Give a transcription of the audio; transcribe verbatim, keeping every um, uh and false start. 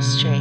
Wall Street.